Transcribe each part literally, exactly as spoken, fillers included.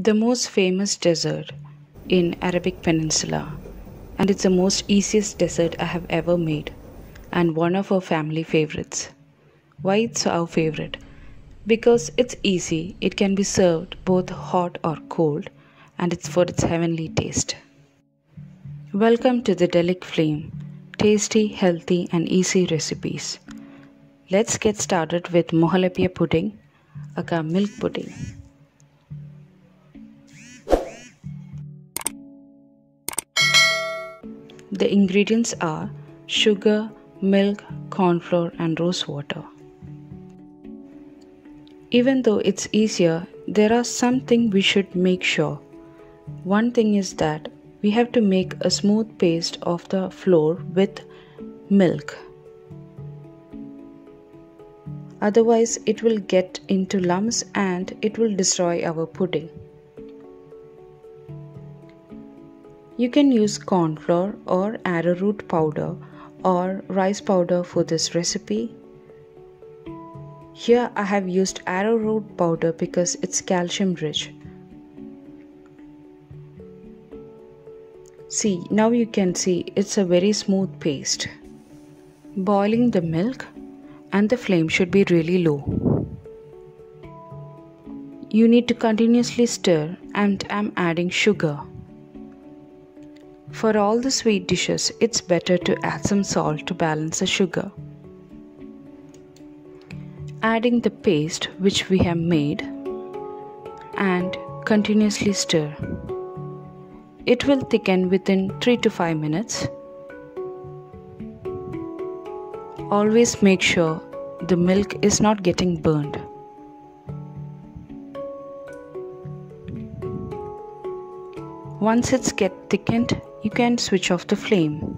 the most famous dessert in Arabic Peninsula, and it's the most easiest dessert I have ever made and one of our family favorites. Why it's our favorite? Because it's easy, it can be served both hot or cold, and it's for its heavenly taste. Welcome to the Delic Flame, tasty, healthy and easy recipes. Let's get started with muhallabia pudding, aka milk pudding. The ingredients are sugar, milk, cornflour and rosewater. Even though it's easier, there are some things we should make sure. One thing is that we have to make a smooth paste of the flour with milk. Otherwise, it will get into lumps and it will destroy our pudding. You can use cornflour or arrowroot powder or rice powder for this recipe. Here I have used arrowroot powder because it's calcium rich. See, now you can see it's a very smooth paste. Boiling the milk, and the flame should be really low. You need to continuously stir, and I'm adding sugar. For all the sweet dishes, it's better to add some salt to balance the sugar. Adding the paste which we have made and continuously stir. It will thicken within three to five minutes. Always make sure the milk is not getting burned. Once it's get thickened, you can switch off the flame.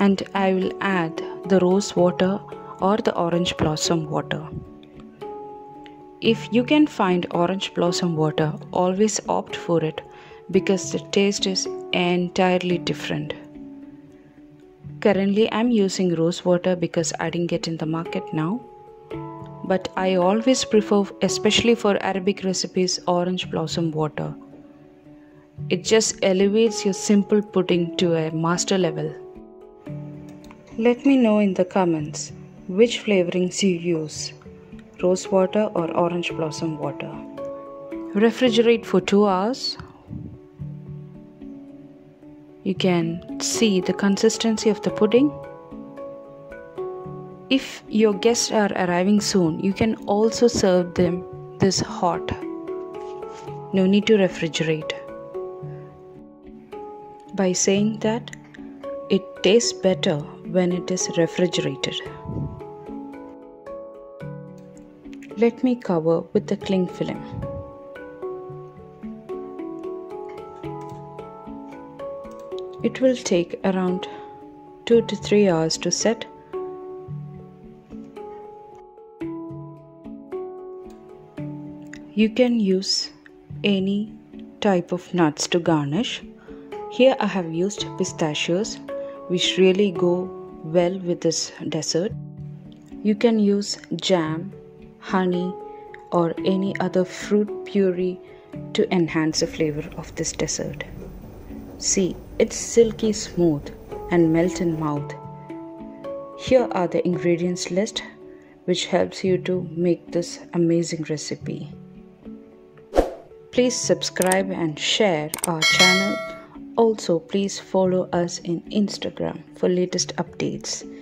And I will add the rose water or the orange blossom water. If you can find orange blossom water, always opt for it because the taste is entirely different. Currently, I'm using rose water because I didn't get in the market now. But I always prefer, especially for Arabic recipes, orange blossom water. It just elevates your simple pudding to a master level. Let me know in the comments which flavorings you use. Rose water or orange blossom water. Refrigerate for two hours. You can see the consistency of the pudding. If your guests are arriving soon, you can also serve them this hot. No need to refrigerate. By saying that, it tastes better when it is refrigerated. Let me cover with the cling film. It will take around two to three hours to set. You can use any type of nuts to garnish. Here I have used pistachios, which really go well with this dessert. You can use jam, honey or any other fruit puree to enhance the flavor of this dessert. See, it's silky smooth and melt in mouth. Here are the ingredients list which helps you to make this amazing recipe. Please subscribe and share our channel. Also, please follow us in Instagram for latest updates.